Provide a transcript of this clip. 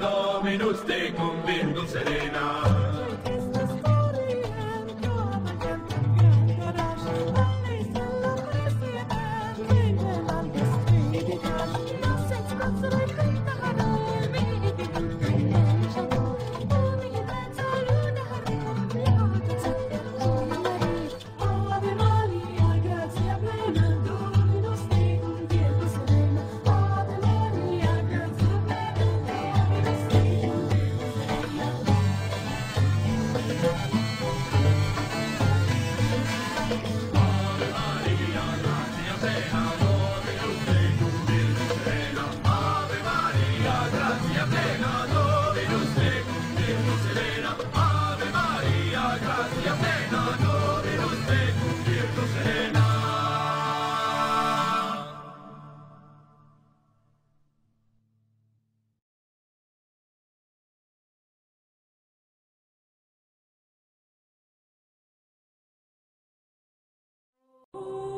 Dominus tecum, Virgo Serena. Oh.